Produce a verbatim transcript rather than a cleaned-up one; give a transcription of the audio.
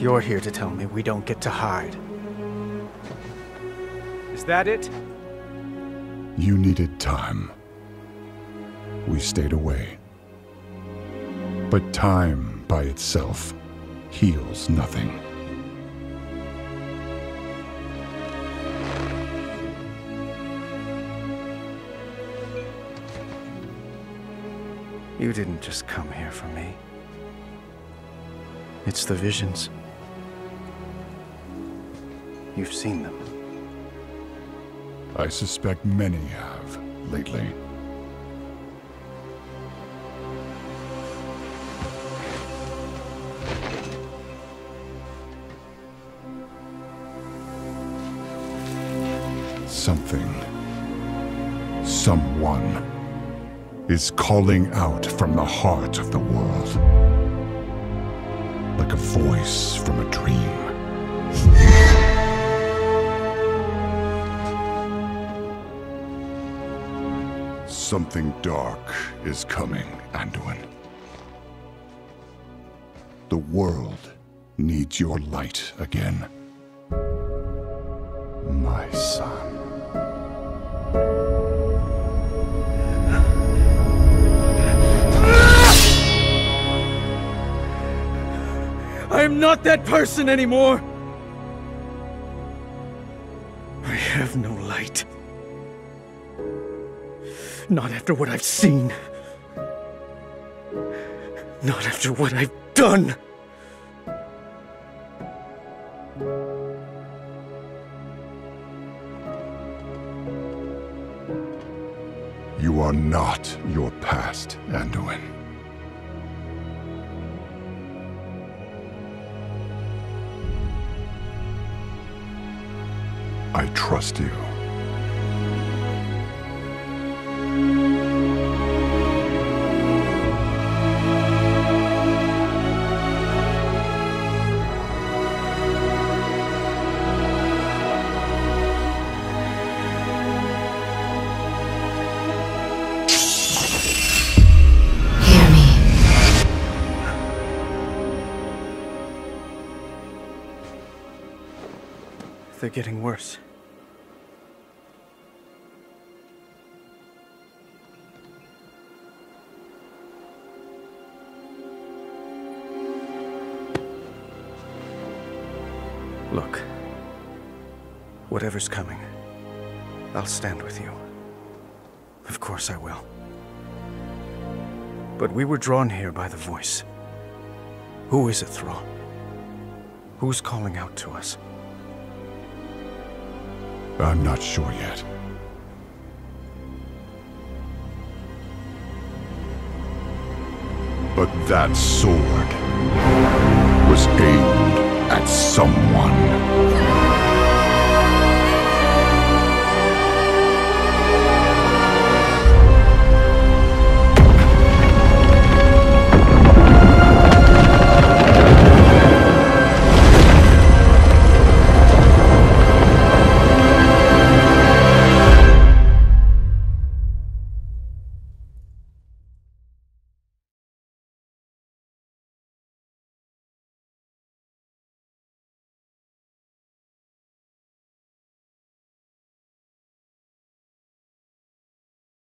You're here to tell me we don't get to hide. Is that it? You needed time. We stayed away. But time by itself heals nothing. You didn't just come here for me. It's the visions. You've seen them. I suspect many have lately. Something, someone, is calling out from the heart of the world, like a voice from a dream. Something dark is coming, Anduin. The world needs your light again. My son. I am not that person anymore! I have no light. Not after what I've seen. Not after what I've done! You are not your past, Anduin. I trust you. They're getting worse. Look, whatever's coming, I'll stand with you. Of course I will. But we were drawn here by the voice. Who is it, Thrall? Who's calling out to us? I'm not sure yet. But that sword was aimed at someone.